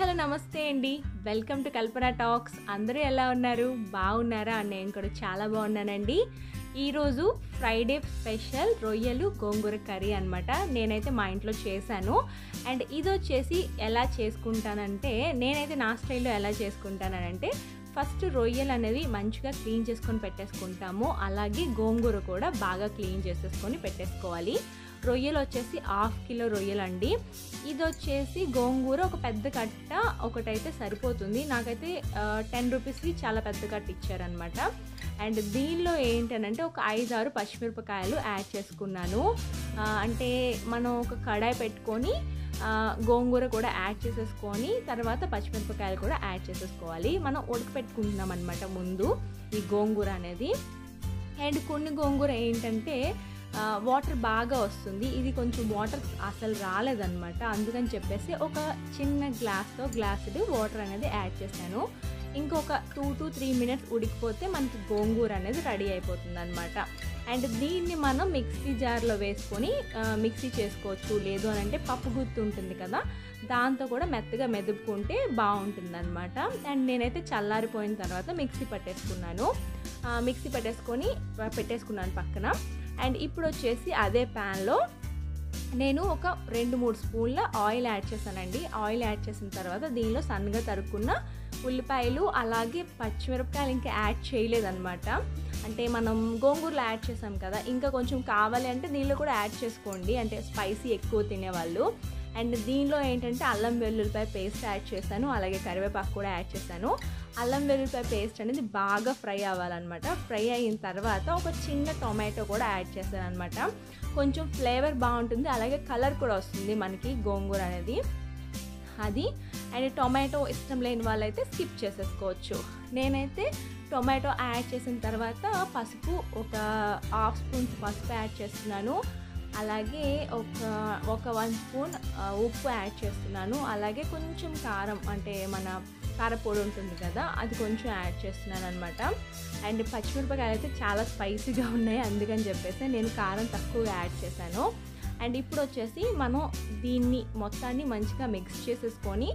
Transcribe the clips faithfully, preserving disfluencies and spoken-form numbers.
Hello నమస్తే అండి, welcome to Kalpana talks. అందరూ ఎలా ఉన్నారు? బాగున్నారా? నేను కూడా చాలా బాగున్నానండి. ఈరోజు ఫ్రైడే స్పెషల్ రొయ్యలు గోంగూర కర్రీ అనమాట. నేనైతే మా ఇంట్లో చేశాను. అండ్ ఇది వచ్చేసి ఎలా చేసుకుంటానంటే, నేనైతే నా స్టైల్లో ఎలా చేసుకుంటానంటే, ఫస్ట్ రొయ్యలు అనేవి మంచిగా క్లీన్ చేసుకొని పెట్టేసుకుంటాము. అలాగే గోంగూర కూడా బాగా క్లీన్ చేసేసుకొని పెట్టేసుకోవాలి. రొయ్యలు వచ్చేసి హాఫ్ కిలో రొయ్యలు అండి. ఇది వచ్చేసి గోంగూర ఒక పెద్ద కట్ట ఒకటైతే సరిపోతుంది. నాకైతే టెన్ రూపీస్కి చాలా పెద్ద కట్ట ఇచ్చారనమాట. అండ్ దీనిలో ఏంటంటే ఒక ఐదు ఆరు పచ్చిమిరపకాయలు యాడ్ చేసుకున్నాను. అంటే మనం ఒక కడాయి పెట్టుకొని గోంగూర కూడా యాడ్ చేసేసుకొని తర్వాత పచ్చిమిరపకాయలు కూడా యాడ్ చేసేసుకోవాలి. మనం ఉడకపెట్టుకుంటున్నాం అనమాట ముందు ఈ గోంగూర అనేది. అండ్ కొన్ని గోంగూర ఏంటంటే వాటర్ బాగా వస్తుంది, ఇది కొంచెం వాటర్ అసలు రాలేదన్నమాట. అందుకని చెప్పేసి ఒక చిన్న గ్లాస్తో గ్లాసుడు వాటర్ అనేది యాడ్ చేశాను. ఇంకొక టూ టు త్రీ మినిట్స్ ఉడికిపోతే మనకి గోంగూర అనేది రెడీ అయిపోతుంది అనమాట. అండ్ దీన్ని మనం మిక్సీ జార్లో వేసుకొని మిక్సీ చేసుకోవచ్చు. లేదు అని అంటే పప్పు గుత్తి ఉంటుంది కదా, దాంతో కూడా మెత్తగా మెదుపుకుంటే బాగుంటుంది అనమాట. అండ్ నేనైతే చల్లారిపోయిన తర్వాత మిక్సీ పట్టేసుకున్నాను మిక్సీ పట్టేసుకొని పెట్టేసుకున్నాను పక్కన. అండ్ ఇప్పుడు వచ్చేసి అదే ప్యాన్లో నేను ఒక రెండు మూడు స్పూన్ల ఆయిల్ యాడ్ చేశానండి. ఆయిల్ యాడ్ చేసిన తర్వాత దీనిలో సన్నగా తరుక్కున్న ఉల్లిపాయలు అలాగే పచ్చిమిరపకాయలు ఇంకా యాడ్ చేయలేదన్నమాట. అంటే మనం గోంగూరలో యాడ్ చేసాం కదా, ఇంకా కొంచెం కావాలి అంటే దీనిలో కూడా యాడ్ చేసుకోండి, అంటే స్పైసీ ఎక్కువ తినేవాళ్ళు. అండ్ దీనిలో ఏంటంటే అల్లం వెల్లుల్లిపాయ పేస్ట్ యాడ్ చేశాను, అలాగే కరివేపాకు కూడా యాడ్ చేశాను. అల్లం వెల్లుల్లిపాయ పేస్ట్ అనేది బాగా ఫ్రై అవ్వాలన్నమాట. ఫ్రై అయిన తర్వాత ఒక చిన్న టొమాటో కూడా యాడ్ చేశాను అనమాట. కొంచెం ఫ్లేవర్ బాగుంటుంది, అలాగే కలర్ కూడా వస్తుంది మనకి గోంగూర అనేది అది. అండ్ టొమాటో ఇష్టం లేని వాళ్ళైతే స్కిప్ చేసేసుకోవచ్చు. నేనైతే టొమాటో యాడ్ చేసిన తర్వాత పసుపు ఒక హాఫ్ స్పూన్ పసుపు యాడ్ చేస్తున్నాను, అలాగే ఒక ఒక వన్ స్పూన్ ఉప్పు యాడ్ చేస్తున్నాను, అలాగే కొంచెం కారం, అంటే మన కారపొడి ఉంటుంది కదా అది కొంచెం యాడ్ చేస్తున్నాను అనమాట. అండ్ పచ్చిమిరపకాయలు అయితే చాలా స్పైసీగా ఉన్నాయి, అందుకని చెప్పేసి నేను కారం తక్కువగా యాడ్ చేశాను. అండ్ ఇప్పుడు వచ్చేసి మనం దీన్ని మొత్తాన్ని మంచిగా మిక్స్ చేసేసుకొని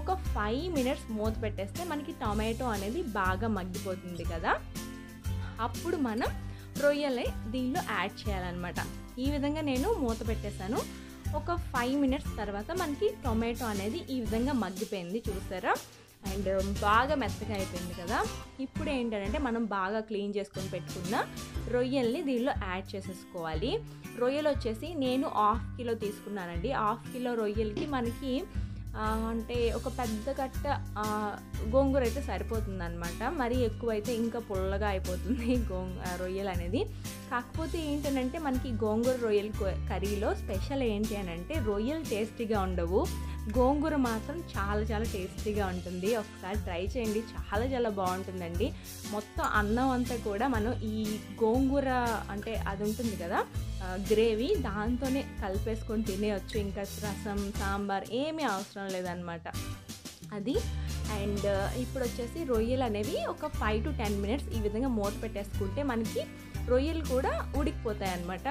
ఒక ఫైవ్ మినిట్స్ మూత పెట్టేస్తే మనకి టొమాటో అనేది బాగా మగ్గిపోతుంది కదా, అప్పుడు మనం రొయ్యలు దీనిలో యాడ్ చేయాలన్నమాట. ఈ విధంగా నేను మూత పెట్టేశాను. ఒక ఫైవ్ మినిట్స్ తర్వాత మనకి టొమాటో అనేది ఈ విధంగా మగ్గిపోయింది, చూసారా? అండ్ బాగా మెత్తగా అయిపోయింది కదా. ఇప్పుడు ఏంటంటే మనం బాగా క్లీన్ చేసుకొని పెట్టుకున్న రొయ్యల్ని దీనిలో యాడ్ చేసేసుకోవాలి. రొయ్యలు వచ్చేసి నేను హాఫ్ కిలో తీసుకున్నానండి. హాఫ్ కిలో రొయ్యలకి మనకి అంటే ఒక పెద్ద కట్ట గోంగూర అయితే సరిపోతుంది అనమాట. మరీ ఎక్కువైతే ఇంకా పుల్లగా అయిపోతుంది గోంగూర రొయ్యలు అనేది. కాకపోతే ఏంటంటే మనకి గోంగూర రొయ్యలు కర్రీలో స్పెషల్ ఏంటి అని అంటే, రొయ్యలు టేస్టీగా ఉండవు, గోంగూర మాత్రం చాలా చాలా టేస్టీగా ఉంటుంది. ఒకసారి ట్రై చేయండి, చాలా చాలా బాగుంటుందండి. మొత్తం అన్నం అంతా కూడా మనం ఈ గోంగూర అంటే అది ఉంటుంది కదా గ్రేవీ, దాంతోనే కలిపేసుకొని తినేయచ్చు. ఇంకా రసం సాంబార్ ఏమీ అవసరం లేదనమాట అది. అండ్ ఇప్పుడు వచ్చేసి రొయ్యలు అనేవి ఒక ఫైవ్ టు టెన్ మినిట్స్ ఈ విధంగా మూత పెట్టేసుకుంటే మనకి రొయ్యలు కూడా ఉడికిపోతాయి అన్నమాట.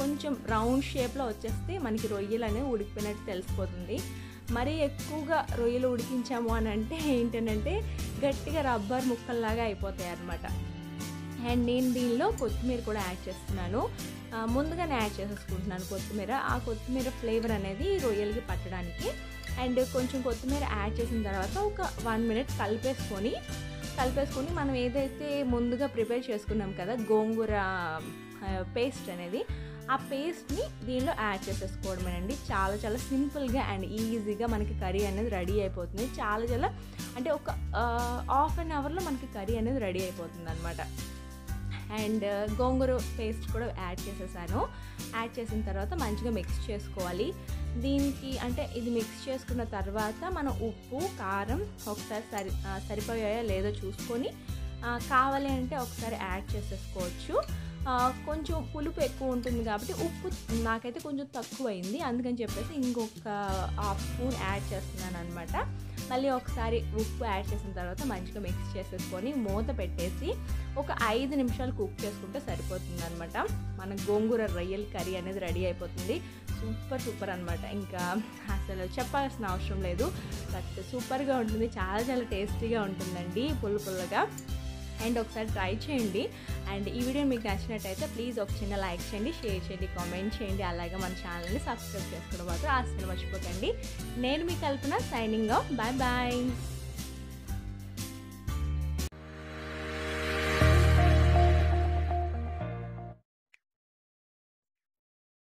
కొంచెం రౌండ్ షేప్లో వచ్చేస్తే మనకి రొయ్యలు అనేవి ఉడికిపోయినట్టు తెలిసిపోతుంది. మరీ ఎక్కువగా రొయ్యలు ఉడికించాము అని అంటే ఏంటంటే గట్టిగా రబ్బర్ ముక్కల్లాగా అయిపోతాయి అన్నమాట. అండ్ నేను దీనిలో కొత్తిమీర కూడా యాడ్ చేస్తున్నాను, ముందుగానే యాడ్ చేసేసుకుంటున్నాను కొత్తిమీర. ఆ కొత్తిమీర ఫ్లేవర్ అనేది రొయ్యలకి పట్టడానికి. అండ్ కొంచెం కొత్తిమీర యాడ్ చేసిన తర్వాత ఒక వన్ మినిట్ కలిపేసుకొని కలిపేసుకొని మనం ఏదైతే ముందుగా ప్రిపేర్ చేసుకున్నాం కదా గోంగూర పేస్ట్ అనేది, ఆ పేస్ట్ని దీనిలో యాడ్ చేసేసుకోవడం అండి. చాలా చాలా సింపుల్గా అండ్ ఈజీగా మనకి కర్రీ అనేది రెడీ అయిపోతుంది. చాలా చాలా అంటే ఒక హాఫ్ అన్ అవర్లో మనకి కర్రీ అనేది రెడీ అయిపోతుంది అనమాట. అండ్ గోంగూర పేస్ట్ కూడా యాడ్ చేసేసాను. యాడ్ చేసిన తర్వాత మంచిగా మిక్స్ చేసుకోవాలి దీనికి. అంటే ఇది మిక్స్ చేసుకున్న తర్వాత మనం ఉప్పు కారం ఒకసారి సరి సరిపోయాయో లేదో చూసుకొని, కావాలి అంటే ఒకసారి యాడ్ చేసేసుకోవచ్చు. కొంచెం పులుపు ఎక్కువ ఉంటుంది కాబట్టి ఉప్పు నాకైతే కొంచెం తక్కువ అయింది, అందుకని చెప్పేసి ఇంకొక హాఫ్ స్పూన్ యాడ్ చేస్తున్నాను అనమాట. మళ్ళీ ఒకసారి ఉప్పు యాడ్ చేసిన తర్వాత మంచిగా మిక్స్ చేసేసుకొని మూత పెట్టేసి ఒక ఐదు నిమిషాలు కుక్ చేసుకుంటే సరిపోతుంది అనమాట. మన గోంగూర రొయ్యల కర్రీ అనేది రెడీ అయిపోతుంది. సూపర్ సూపర్ అనమాట. ఇంకా అసలు చెప్పాల్సిన అవసరం లేదు, బట్ సూపర్గా ఉంటుంది, చాలా చాలా టేస్టీగా ఉంటుందండి, పుల్ల పుల్లగా. అండ్ ఒకసారి ట్రై చేయండి. అండ్ ఈ వీడియో మీకు నచ్చినట్టయితే ప్లీజ్ ఒక చిన్న లైక్ చేయండి, షేర్ చేయండి, కామెంట్ చేయండి. అలాగే మన ఛానల్ని సబ్స్క్రైబ్ చేసుకోవడం మాత్రం అస్సలు మర్చిపోకండి. నేను మీ Kalpana, signing off. Bye bye.